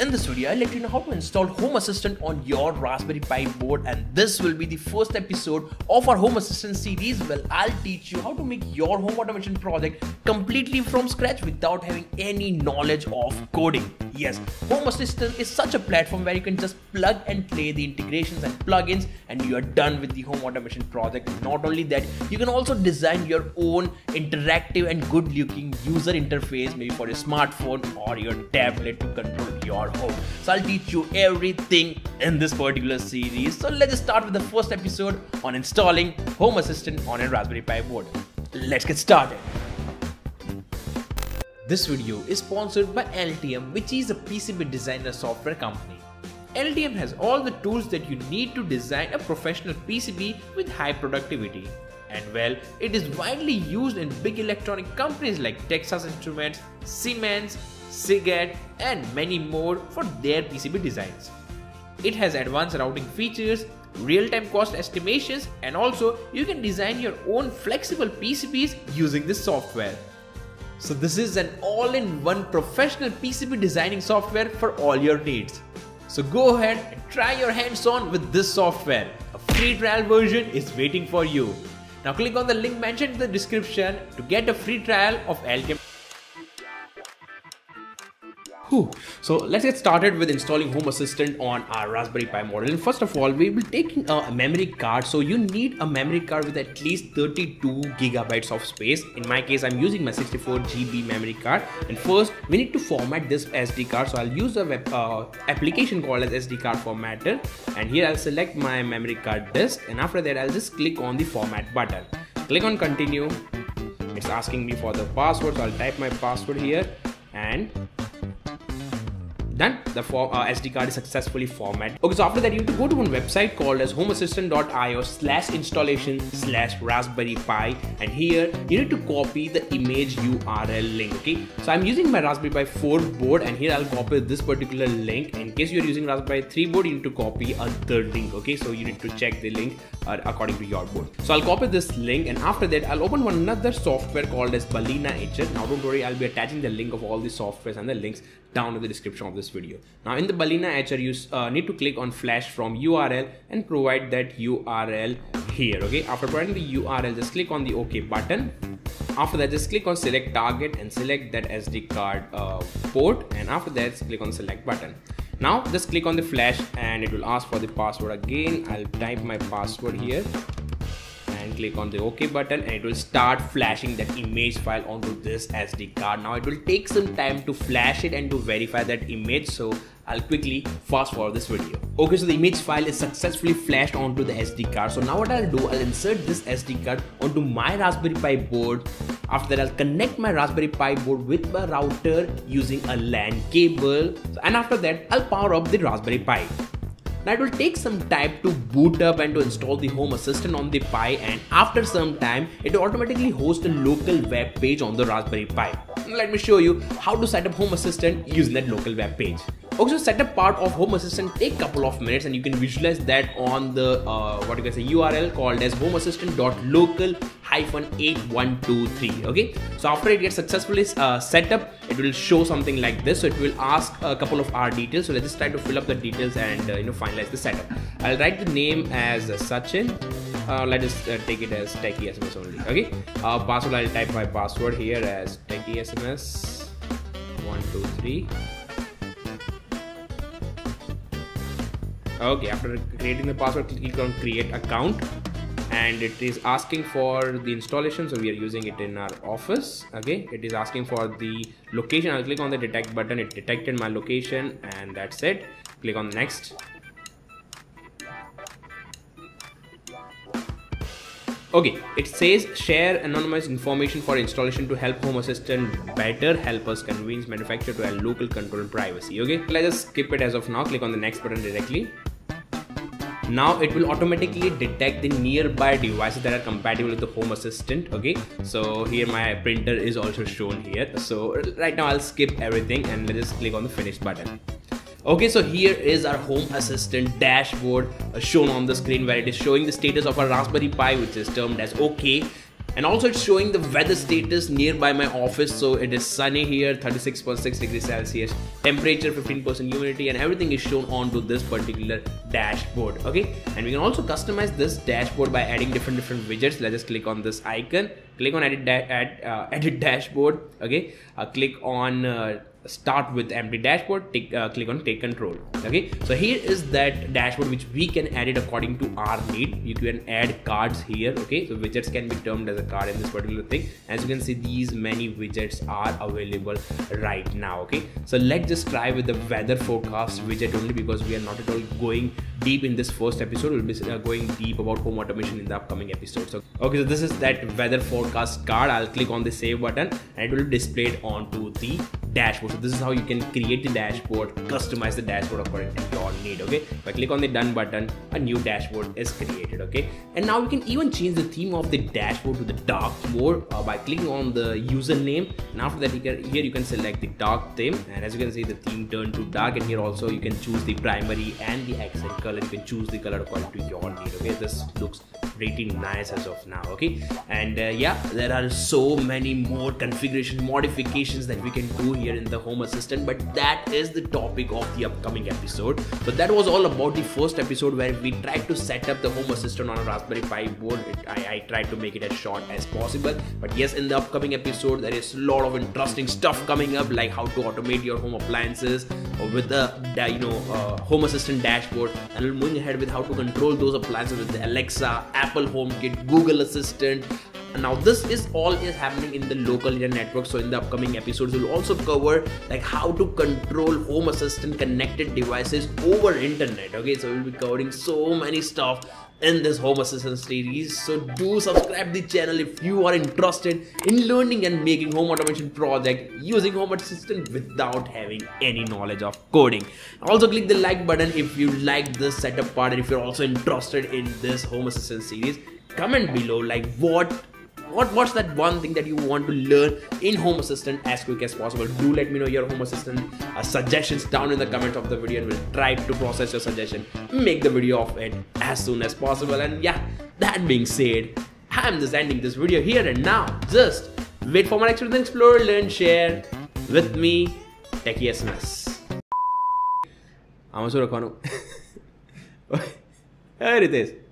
In this video, I'll let you know how to install Home Assistant on your Raspberry Pi board, and this will be the first episode of our Home Assistant series where I'll teach you how to make your home automation project completely from scratch without having any knowledge of coding. Yes, Home Assistant is such a platform where you can just plug and play the integrations and plugins and you are done with the home automation project. Not only that, you can also design your own interactive and good looking user interface, maybe for your smartphone or your tablet, to control your home. So I'll teach you everything in this particular series. So let's start with the first episode on installing Home Assistant on a Raspberry Pi board. Let's get started. This video is sponsored by Altium, which is a PCB designer software company. Altium has all the tools that you need to design a professional PCB with high productivity. And well, it is widely used in big electronic companies like Texas Instruments, Siemens, Siget and many more for their PCB designs. It has advanced routing features, real-time cost estimations, and also you can design your own flexible PCBs using this software. So this is an all-in-one professional PCB designing software for all your needs. So go ahead and try your hands-on with this software. A free trial version is waiting for you. Now click on the link mentioned in the description to get a free trial of Altium. So let's get started with installing Home Assistant on our Raspberry Pi model. And first of all, we will take a memory card. So you need a memory card with at least 32 gigabytes of space. In my case, I'm using my 64 GB memory card. And first, we need to format this SD card. So I'll use a web application called as SD Card Formatter. And here I'll select my memory card disk. And after that, I'll just click on the format button. Click on continue. It's asking me for the password. So I'll type my password here and done. The SD card is successfully formatted. Okay, so after that you need to go to one website called as homeassistant.io/installation/raspberry pi, and here you need to copy the image URL link. Okay, so I'm using my Raspberry Pi 4 board, and here I'll copy this particular link. In case you're using Raspberry Pi 3 board, you need to copy a third link. Okay, so you need to check the link according to your board. So I'll copy this link, and after that I'll open one another software called as Balena Etcher. Now don't worry, I'll be attaching the link of all the softwares and the links down in the description of this video. Now in the Balena Etcher, you need to click on flash from URL and provide that URL here. Okay, after providing the URL, just click on the OK button. After that, just click on select target and select that SD card port, and after that just click on select button. Now just click on the flash and it will ask for the password again. I'll type my password here and click on the OK button, and it will start flashing that image file onto this SD card. Now it will take some time to flash it and to verify that image, so I'll quickly fast forward this video. Okay, so the image file is successfully flashed onto the SD card. So now what I'll do, I'll insert this SD card onto my Raspberry Pi board. After that, I'll connect my Raspberry Pi board with my router using a LAN cable. And after that, I'll power up the Raspberry Pi. Now it will take some time to boot up and to install the Home Assistant on the Pi, and after some time, it will automatically host a local web page on the Raspberry Pi. Let me show you how to set up Home Assistant using that local web page. Also, setup part of Home Assistant take couple of minutes, and you can visualize that on the URL called as homeassistant.local-8123. Okay, so after it gets successfully set up, it will show something like this. So it will ask a couple of our details. So let's just try to fill up the details and finalize the setup. I'll write the name as Sachin. Let us take it as techiesms only. Okay, password, I'll type my password here as techiesms 123. Okay, after creating the password, click on create account, and it is asking for the installation. So we are using it in our office. Okay, it is asking for the location. I'll click on the detect button. It detected my location, and that's it. Click on next. Okay, it says share anonymous information for installation to help Home Assistant better help us convince manufacturer to allow local control and privacy. Okay, let's just skip it as of now. Click on the next button directly. Now it will automatically detect the nearby devices that are compatible with the Home Assistant. Okay, so here my printer is also shown here. So right now I'll skip everything and let's just click on the finish button. Okay, so here is our Home Assistant dashboard shown on the screen, where it is showing the status of our Raspberry Pi, which is termed as OK. And also it's showing the weather status nearby my office. So it is sunny here, 36.6 degrees Celsius, temperature 15% humidity, and everything is shown onto this particular dashboard. Okay, and we can also customize this dashboard by adding different widgets. Let's just click on this icon, click on edit dashboard. Okay, click on start with empty dashboard, click on take control. Okay, so here is that dashboard which we can edit according to our need. You can add cards here. Okay, so widgets can be termed as a card in this particular thing. As you can see, these many widgets are available right now. Okay, so let's just try with the weather forecast widget only, because we are not at all going deep in this first episode. We'll be going deep about home automation in the upcoming episode. So okay, so this is that weather forecast card. I'll click on the save button and it will be displayed onto the dashboard. So this is how you can create the dashboard, customize the dashboard according to your need. Okay, if I click on the done button, a new dashboard is created. Okay, and now we can even change the theme of the dashboard to the dark mode by clicking on the username, and after that here you can select the dark theme, and as you can see the theme turned to dark. And here also you can choose the primary and the accent color. You can choose the color according to your need. Okay, this looks pretty nice as of now. Okay, and yeah, there are so many more configuration modifications that we can do here in the Home Assistant, but that is the topic of the upcoming episode. So that was all about the first episode where we tried to set up the Home Assistant on a Raspberry Pi board. I tried to make it as short as possible, but yes, in the upcoming episode there is a lot of interesting stuff coming up, like how to automate your home appliances with the Home Assistant dashboard, and we're moving ahead with how to control those appliances with the Alexa, Apple HomeKit, Google Assistant. Now this is all is happening in the local area network. So in the upcoming episodes we'll also cover like how to control Home Assistant connected devices over internet. Okay, so we'll be covering so many stuff in this Home Assistant series. So do subscribe the channel if you are interested in learning and making home automation project using Home Assistant without having any knowledge of coding. Also click the like button if you like this setup part, and if you're also interested in this Home Assistant series, comment below like what's that one thing that you want to learn in Home Assistant as quick as possible. Do let me know your Home Assistant suggestions down in the comments of the video, and we'll try to process your suggestion, make the video of it as soon as possible. And yeah, that being said, I'm just ending this video here and now. Just wait for my next video. Explore, learn, share with me, techiesms. I'm a Ritesh.